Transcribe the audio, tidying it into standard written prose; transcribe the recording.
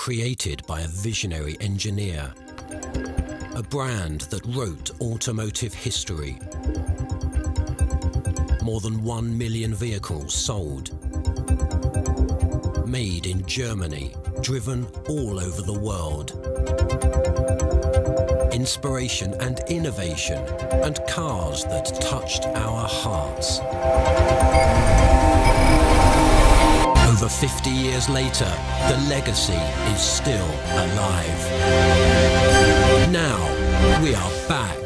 created by a visionary engineer, a brand that wrote automotive history. More than 1 million vehicles sold, made in Germany, driven all over the world. Inspiration and innovation, and cars that touched our hearts. Over 50 years later, the legacy is still alive. Now, we are back.